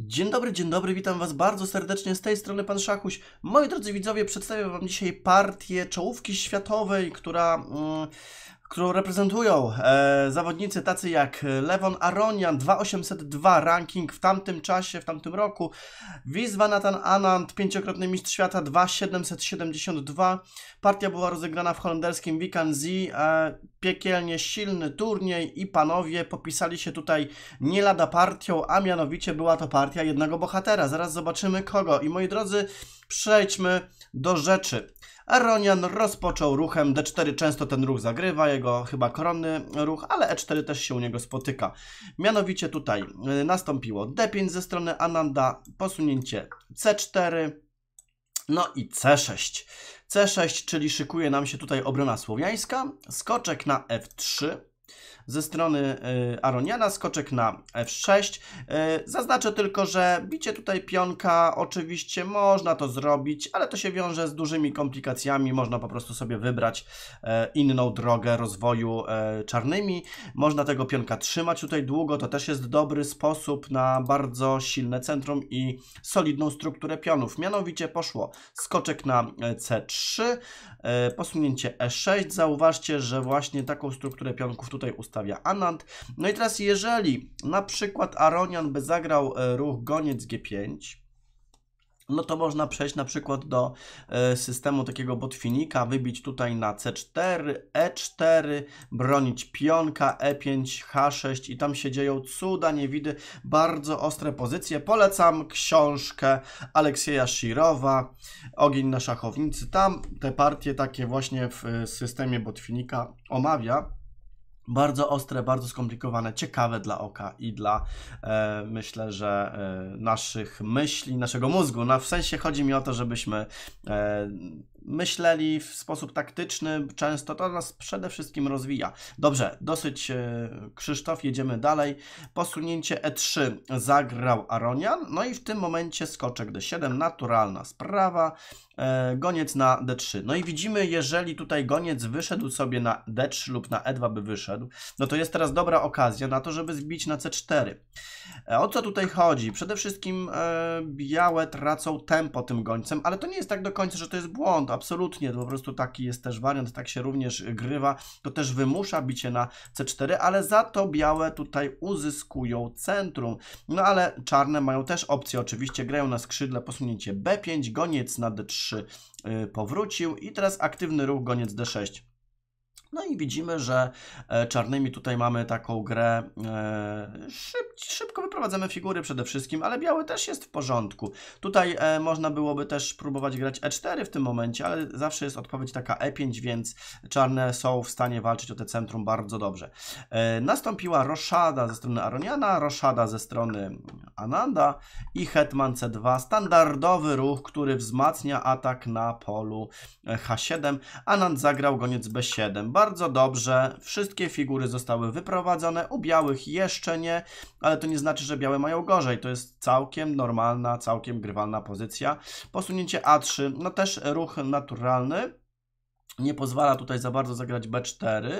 Dzień dobry, witam Was bardzo serdecznie, z tej strony Pan Szachuś. Moi drodzy widzowie, przedstawię Wam dzisiaj partię czołówki światowej, którą reprezentują zawodnicy tacy jak Levon Aronian, 2802 ranking w tamtym czasie, w tamtym roku, Viswanathan Anand, pięciokrotny mistrz świata, 2772. Partia była rozegrana w holenderskim Wijk aan Zee, piekielnie silny turniej i panowie popisali się tutaj nie lada partią, a mianowicie była to partia jednego bohatera. Zaraz zobaczymy kogo. I moi drodzy, przejdźmy do rzeczy. Aronian rozpoczął ruchem D4, często ten ruch zagrywa, jego chyba koronny ruch, ale E4 też się u niego spotyka. Mianowicie tutaj nastąpiło D5 ze strony Ananda, posunięcie C4, no i C6. C6, czyli szykuje nam się tutaj obrona słowiańska, skoczek na F3. Ze strony Aroniana, skoczek na F6. Zaznaczę tylko, że bicie tutaj pionka, oczywiście można to zrobić, ale to się wiąże z dużymi komplikacjami. Można po prostu sobie wybrać inną drogę rozwoju czarnymi. Można tego pionka trzymać tutaj długo. To też jest dobry sposób na bardzo silne centrum i solidną strukturę pionów. Mianowicie poszło skoczek na C3, posunięcie E6. Zauważcie, że właśnie taką strukturę pionków tutaj ustawia Anand. No i teraz jeżeli na przykład Aronian by zagrał ruch goniec G5, no to można przejść na przykład do systemu takiego Botwinnika, wybić tutaj na C4, E4, bronić pionka, E5, H6 i tam się dzieją cuda, niewidy, bardzo ostre pozycje. Polecam książkę Aleksieja Szirowa, Ogień na szachownicy. Tam te partie takie właśnie w systemie Botwinnika omawia. Bardzo ostre, bardzo skomplikowane, ciekawe dla oka i dla, myślę, że naszych myśli, naszego mózgu. No, w sensie chodzi mi o to, żebyśmy myśleli w sposób taktyczny. Często to nas przede wszystkim rozwija. Dobrze, dosyć Krzysztof, jedziemy dalej. Posunięcie E3 zagrał Aronian. No i w tym momencie skoczek D7, naturalna sprawa. Goniec na D3. No i widzimy, jeżeli tutaj goniec wyszedł sobie na D3 lub na E2 by wyszedł, no to jest teraz dobra okazja na to, żeby zbić na C4. O co tutaj chodzi? Przede wszystkim białe tracą tempo tym gońcem, ale to nie jest tak do końca, że to jest błąd. Absolutnie, po prostu taki jest też wariant, tak się również grywa. To też wymusza bicie na C4, ale za to białe tutaj uzyskują centrum. No ale czarne mają też opcję, oczywiście grają na skrzydle, posunięcie B5, goniec na D3 powrócił i teraz aktywny ruch goniec D6. No i widzimy, że czarnymi tutaj mamy taką grę, szybko wyprowadzamy figury przede wszystkim, ale biały też jest w porządku. Tutaj można byłoby też próbować grać E4 w tym momencie, ale zawsze jest odpowiedź taka E5, więc czarne są w stanie walczyć o te centrum bardzo dobrze. Nastąpiła roszada ze strony Aroniana, roszada ze strony Ananda i hetman C2. Standardowy ruch, który wzmacnia atak na polu H7. Anand zagrał goniec B7. Bardzo dobrze, wszystkie figury zostały wyprowadzone, u białych jeszcze nie, ale to nie znaczy, że białe mają gorzej, to jest całkiem normalna, całkiem grywalna pozycja. Posunięcie A3, no też ruch naturalny, nie pozwala tutaj za bardzo zagrać B4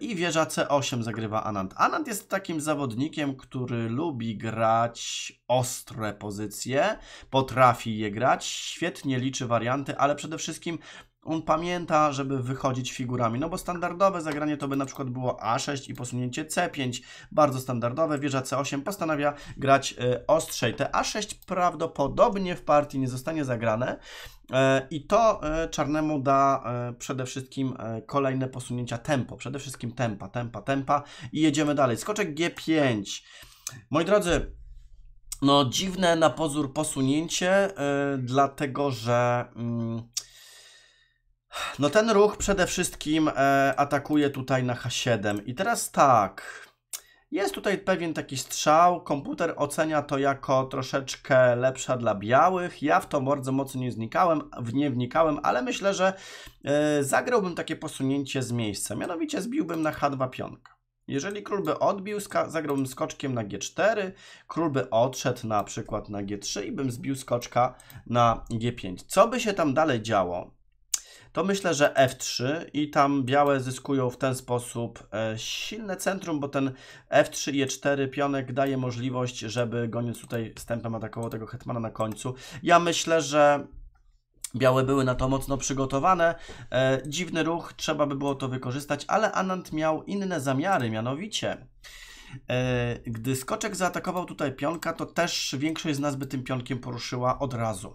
i wieża C8 zagrywa Anand. Anand jest takim zawodnikiem, który lubi grać ostre pozycje, potrafi je grać, świetnie liczy warianty, ale przede wszystkim on pamięta, żeby wychodzić figurami, no bo standardowe zagranie to by na przykład było A6 i posunięcie C5, bardzo standardowe, wieża C8, postanawia grać ostrzej. Te A6 prawdopodobnie w partii nie zostanie zagrane i to czarnemu da przede wszystkim kolejne posunięcia tempo, przede wszystkim tempa i jedziemy dalej. Skoczek G5. Moi drodzy, no dziwne na pozór posunięcie, dlatego że... No ten ruch przede wszystkim atakuje tutaj na H7 i teraz tak, jest tutaj pewien taki strzał, komputer ocenia to jako troszeczkę lepsza dla białych, ja w to bardzo mocno nie wnikałem, ale myślę, że zagrałbym takie posunięcie z miejsca, mianowicie zbiłbym na H2 pionka. Jeżeli król by odbił, zagrałbym skoczkiem na G4, król by odszedł na przykład na G3 i bym zbił skoczka na G5. Co by się tam dalej działo? to myślę, że f3 i tam białe zyskują w ten sposób silne centrum, bo ten f3 i e4 pionek daje możliwość, żeby goniąc tutaj wstępem atakował tego hetmana na końcu. Ja myślę, że białe były na to mocno przygotowane. Dziwny ruch, trzeba by było to wykorzystać, ale Anand miał inne zamiary, mianowicie gdy skoczek zaatakował tutaj pionka, to też większość z nas by tym pionkiem poruszyła od razu.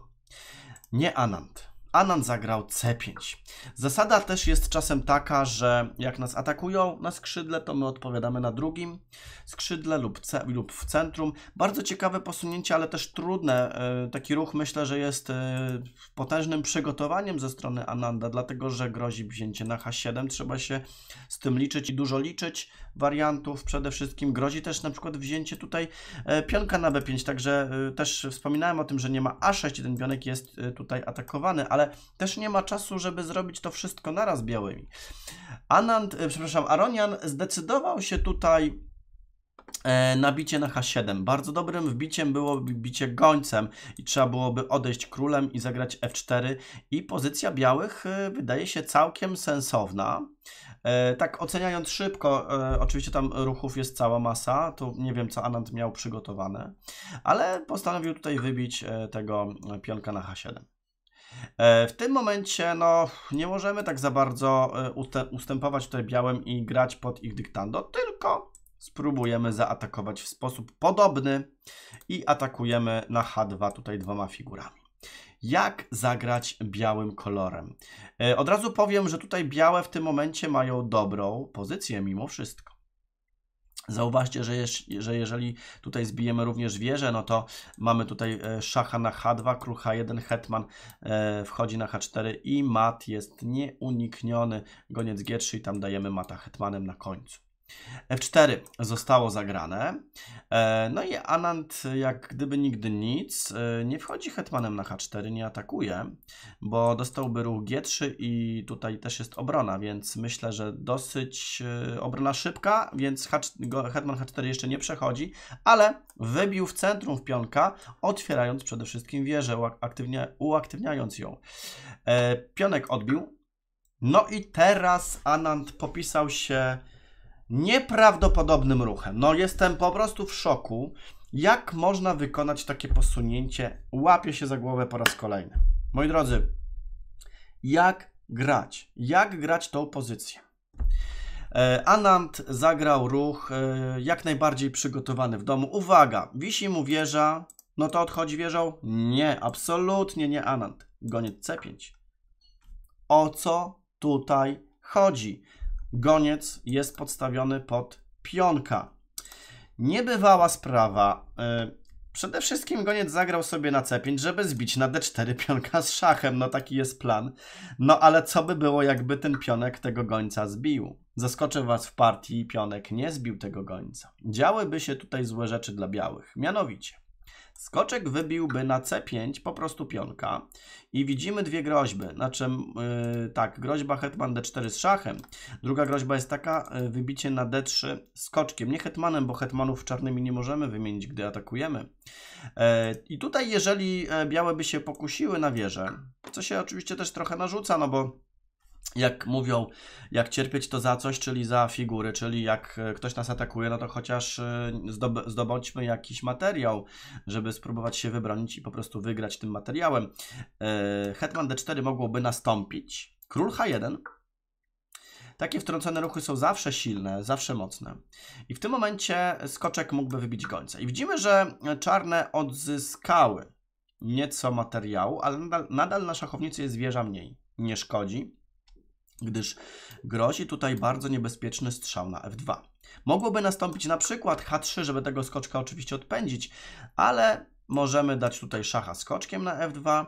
Nie Anand. Anand zagrał c5. Zasada też jest czasem taka, że jak nas atakują na skrzydle, to my odpowiadamy na drugim skrzydle lub w centrum. Bardzo ciekawe posunięcie, ale też trudne. Taki ruch myślę, że jest potężnym przygotowaniem ze strony Ananda, dlatego że grozi wzięcie na h7. Trzeba się z tym liczyć i dużo liczyć wariantów. Przede wszystkim grozi też na przykład wzięcie tutaj pionka na b5. Także też wspominałem o tym, że nie ma a6 i ten pionek jest tutaj atakowany, ale też nie ma czasu, żeby zrobić to wszystko naraz białymi. Aronian zdecydował się tutaj na bicie na h7. Bardzo dobrym wbiciem było bicie gońcem i trzeba byłoby odejść królem i zagrać f4 i pozycja białych wydaje się całkiem sensowna. Tak oceniając szybko, oczywiście tam ruchów jest cała masa, to nie wiem co Anand miał przygotowane, ale postanowił tutaj wybić tego pionka na h7. W tym momencie no, nie możemy tak za bardzo ustępować tutaj białym i grać pod ich dyktando, tylko spróbujemy zaatakować w sposób podobny i atakujemy na h2 tutaj dwoma figurami. Jak zagrać białym kolorem? Od razu powiem, że tutaj białe w tym momencie mają dobrą pozycję mimo wszystko. Zauważcie, że jeżeli tutaj zbijemy również wieżę, no to mamy tutaj szacha na h2, król h1, hetman wchodzi na h4 i mat jest nieunikniony. Goniec g3 i tam dajemy mata hetmanem na końcu. f4 zostało zagrane, no i Anand jak gdyby nigdy nic, nie wchodzi hetmanem na h4, nie atakuje, bo dostałby ruch g3 i tutaj też jest obrona, więc myślę, że dosyć obrona szybka, więc hetman h4 jeszcze nie przechodzi, ale wybił w centrum w pionka, otwierając przede wszystkim wieżę, uaktywniając ją. Pionek odbił, no i teraz Anand popisał się nieprawdopodobnym ruchem. No jestem po prostu w szoku, jak można wykonać takie posunięcie. Łapię się za głowę po raz kolejny. Moi drodzy, jak grać tą pozycję? Anand zagrał ruch jak najbardziej przygotowany w domu. Uwaga, wisi mu wieża, no to odchodzi wieżą? Nie, absolutnie nie Anand. Goniec c5. O co tutaj chodzi? Goniec jest podstawiony pod pionka. Niebywała sprawa. Przede wszystkim goniec zagrał sobie na c5, żeby zbić na d4 pionka z szachem. No taki jest plan. No ale co by było, jakby ten pionek tego gońca zbił? Zaskoczę was, w partii pionek nie zbił tego gońca. Działyby się tutaj złe rzeczy dla białych. Mianowicie skoczek wybiłby na c5 po prostu pionka i widzimy dwie groźby, znaczy tak, groźba hetman d4 z szachem, druga groźba jest taka, wybicie na d3 skoczkiem, nie hetmanem, bo hetmanów czarnymi nie możemy wymienić, gdy atakujemy. I tutaj jeżeli białe by się pokusiły na wieżę, co się oczywiście też trochę narzuca, no bo jak mówią, jak cierpieć to za coś, czyli za figury, czyli jak ktoś nas atakuje, no to chociaż zdobądźmy jakiś materiał, żeby spróbować się wybronić i po prostu wygrać tym materiałem. Hetman d4 mogłoby nastąpić. Król h1. Takie wtrącone ruchy są zawsze silne, zawsze mocne. I w tym momencie skoczek mógłby wybić gońca. I widzimy, że czarne odzyskały nieco materiału, ale nadal na szachownicy jest wieża mniej. Nie szkodzi, gdyż grozi tutaj bardzo niebezpieczny strzał na f2. Mogłoby nastąpić na przykład h3, żeby tego skoczka oczywiście odpędzić, ale możemy dać tutaj szacha skoczkiem na f2.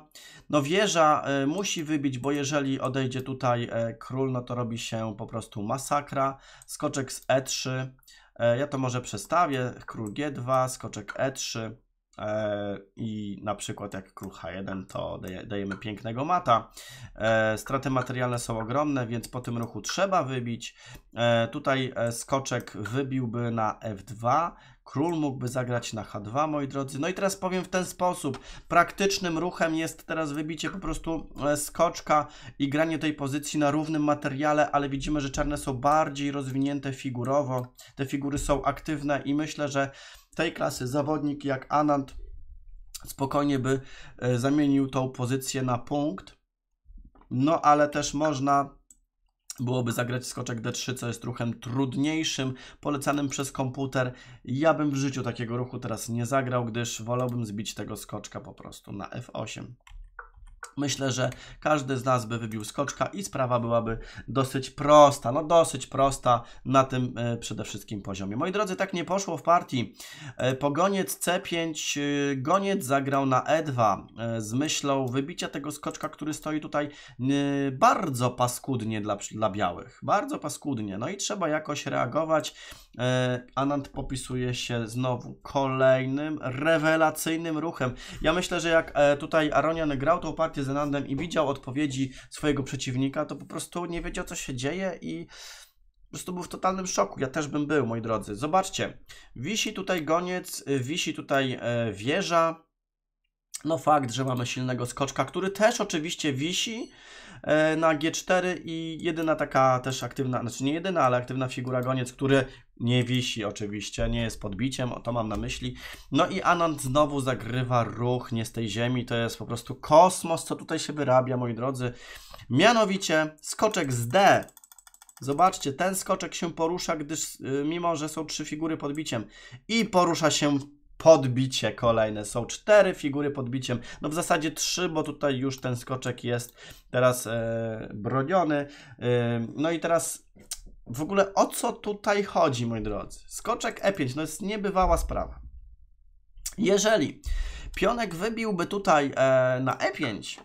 No wieża musi wybić, bo jeżeli odejdzie tutaj król, no to robi się po prostu masakra. Skoczek z e3, ja to może przestawię, król g2, skoczek e3 i na przykład jak król h1 to dajemy pięknego mata. Straty materialne są ogromne, więc po tym ruchu trzeba wybić. Tutaj skoczek wybiłby na f2, Król mógłby zagrać na H2, moi drodzy. No i teraz powiem w ten sposób. Praktycznym ruchem jest teraz wybicie po prostu skoczka i granie tej pozycji na równym materiale, ale widzimy, że czarne są bardziej rozwinięte figurowo. Te figury są aktywne i myślę, że tej klasy zawodnik jak Anand spokojnie by zamienił tą pozycję na punkt. No ale też można byłoby zagrać skoczek D3, co jest ruchem trudniejszym, polecanym przez komputer. Ja bym w życiu takiego ruchu teraz nie zagrał, gdyż wolałbym zbić tego skoczka po prostu na F8. Myślę, że każdy z nas by wybił skoczka i sprawa byłaby dosyć prosta. No dosyć prosta na tym przede wszystkim poziomie. Moi drodzy, tak nie poszło w partii. Pogoniec C5, goniec zagrał na E2 z myślą wybicia tego skoczka, który stoi tutaj bardzo paskudnie dla białych. Bardzo paskudnie. No i trzeba jakoś reagować. Anand popisuje się znowu kolejnym rewelacyjnym ruchem. Ja myślę, że jak tutaj Aronian grał tą partię z Anandem i widział odpowiedzi swojego przeciwnika, to po prostu nie wiedział, co się dzieje i po prostu był w totalnym szoku. Ja też bym był, moi drodzy. Zobaczcie, wisi tutaj goniec, wisi tutaj wieża. No fakt, że mamy silnego skoczka, który też oczywiście wisi na G4 i jedyna taka też aktywna, znaczy nie jedyna, ale aktywna figura goniec, który nie wisi oczywiście, nie jest podbiciem, o to mam na myśli. No i Anand znowu zagrywa ruch nie z tej ziemi, to jest po prostu kosmos, co tutaj się wyrabia, moi drodzy. Mianowicie skoczek z D. Zobaczcie, ten skoczek się porusza, gdyż mimo, że są trzy figury podbiciem i porusza się podbicie kolejne. Są cztery figury podbiciem. No w zasadzie trzy, bo tutaj już ten skoczek jest teraz broniony. No i teraz w ogóle o co tutaj chodzi, moi drodzy? Skoczek E5, no jest niebywała sprawa. Jeżeli pionek wybiłby tutaj na E5,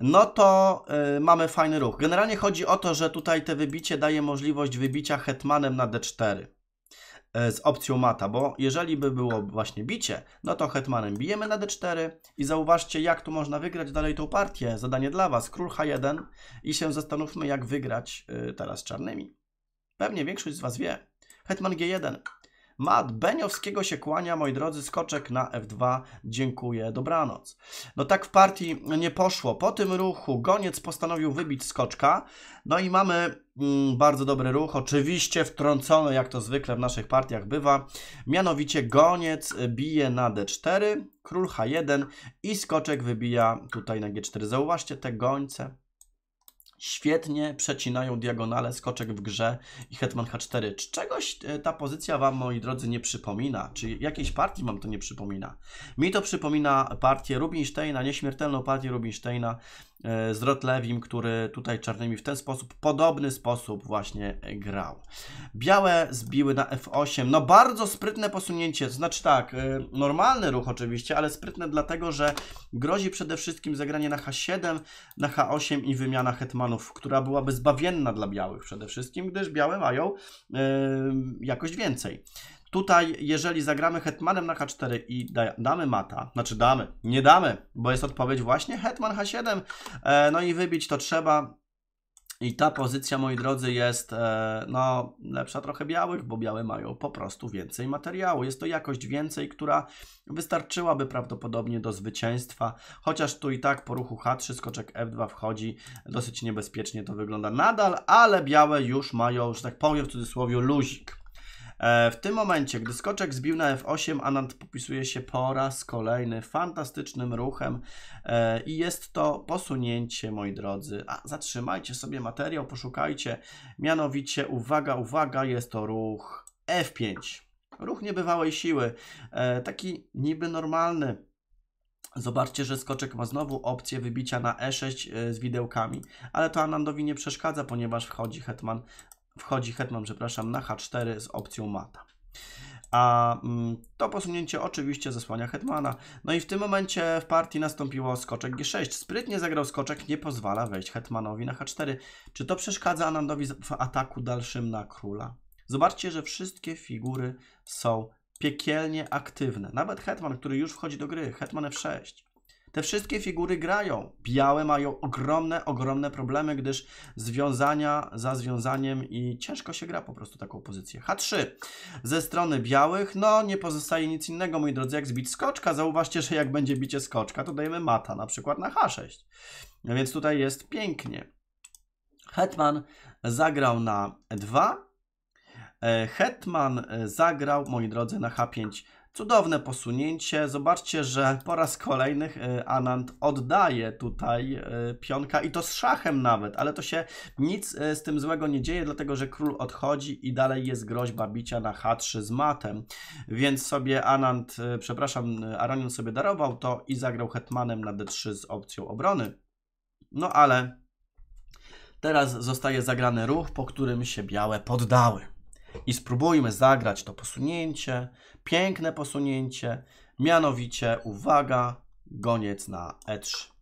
no to mamy fajny ruch. Generalnie chodzi o to, że tutaj te wybicie daje możliwość wybicia hetmanem na D4. Z opcją mata, bo jeżeli by było właśnie bicie, no to hetmanem bijemy na D4 i zauważcie, jak tu można wygrać dalej tą partię. Zadanie dla Was, król H1 i się zastanówmy, jak wygrać teraz czarnymi. Pewnie większość z Was wie. Hetman G1. Mat Beniowskiego się kłania, moi drodzy, skoczek na F2. Dziękuję, dobranoc. No tak w partii nie poszło. Po tym ruchu goniec postanowił wybić skoczka. No i mamy bardzo dobry ruch, oczywiście wtrącony, jak to zwykle w naszych partiach bywa. Mianowicie goniec bije na D4, król H1 i skoczek wybija tutaj na G4. Zauważcie te gońce. Świetnie przecinają diagonale, skoczek w grze i hetman H4. Czy czegoś ta pozycja Wam, moi drodzy, nie przypomina? Czy jakiejś partii Wam to nie przypomina? Mi to przypomina partię Rubinsteina, nieśmiertelną partię Rubinsteina z Rotlewim, który tutaj czarnymi w ten sposób, podobny sposób właśnie grał. Białe zbiły na F8. No bardzo sprytne posunięcie, znaczy tak, normalny ruch oczywiście, ale sprytne dlatego, że grozi przede wszystkim zagranie na H7, na H8 i wymiana hetmanów, która byłaby zbawienna dla białych przede wszystkim, gdyż białe mają jakoś więcej. Tutaj, jeżeli zagramy hetmanem na H4 i damy mata, znaczy nie damy, bo jest odpowiedź właśnie hetman H7, no i wybić to trzeba. I ta pozycja, moi drodzy, jest no, lepsza trochę białych, bo białe mają po prostu więcej materiału. Jest to jakość więcej, która wystarczyłaby prawdopodobnie do zwycięstwa. Chociaż tu i tak po ruchu H3 skoczek F2 wchodzi. Dosyć niebezpiecznie to wygląda nadal, ale białe już mają, że tak powiem w cudzysłowie, luzik. W tym momencie, gdy skoczek zbił na F8, Anand popisuje się po raz kolejny fantastycznym ruchem i jest to posunięcie, moi drodzy. A zatrzymajcie sobie materiał, poszukajcie. Mianowicie, uwaga, uwaga, jest to ruch F5. Ruch niebywałej siły, taki niby normalny. Zobaczcie, że skoczek ma znowu opcję wybicia na E6 z widełkami, ale to Anandowi nie przeszkadza, ponieważ wchodzi hetman, na H4 z opcją mata. A to posunięcie oczywiście zasłania hetmana. No i w tym momencie w partii nastąpiło skoczek G6. Sprytnie zagrał skoczek, nie pozwala wejść hetmanowi na H4. Czy to przeszkadza Anandowi w ataku dalszym na króla? Zobaczcie, że wszystkie figury są piekielnie aktywne. Nawet hetman, który już wchodzi do gry, hetman F6. Te wszystkie figury grają. Białe mają ogromne problemy, gdyż związania za związaniem i ciężko się gra po prostu taką pozycję. H3. Ze strony białych, no nie pozostaje nic innego, moi drodzy, jak zbić skoczka. Zauważcie, że jak będzie bicie skoczka, to dajemy mata, na przykład na H6. No więc tutaj jest pięknie. Hetman zagrał na E2. Hetman zagrał, moi drodzy, na H5. Cudowne posunięcie. Zobaczcie, że po raz kolejny Anand oddaje tutaj pionka i to z szachem nawet, ale to się nic z tym złego nie dzieje, dlatego że król odchodzi i dalej jest groźba bicia na H3 z matem. Więc sobie Anand, przepraszam, Aronian sobie darował to i zagrał hetmanem na D3 z opcją obrony. No ale teraz zostaje zagrany ruch, po którym się białe poddały. I spróbujmy zagrać to posunięcie, piękne posunięcie, mianowicie, uwaga, goniec na E3.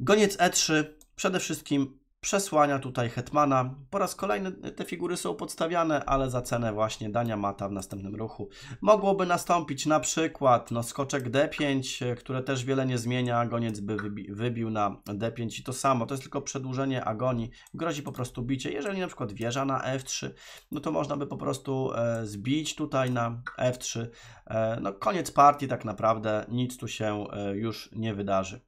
Goniec E3 przede wszystkim przesłania tutaj hetmana. Po raz kolejny te figury są podstawiane, ale za cenę właśnie dania mata w następnym ruchu. Mogłoby nastąpić na przykład no, skoczek D5, które też wiele nie zmienia. Goniec by wybił na D5 i to samo. To jest tylko przedłużenie agonii. Grozi po prostu bicie. Jeżeli na przykład wieża na F3, no to można by po prostu zbić tutaj na F3. No koniec partii tak naprawdę. Nic tu się już nie wydarzy.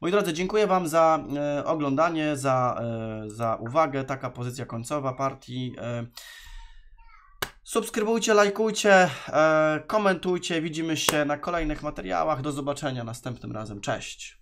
Moi drodzy, dziękuję Wam za oglądanie, za uwagę. Taka pozycja końcowa partii. Subskrybujcie, lajkujcie, komentujcie. Widzimy się na kolejnych materiałach. Do zobaczenia następnym razem. Cześć!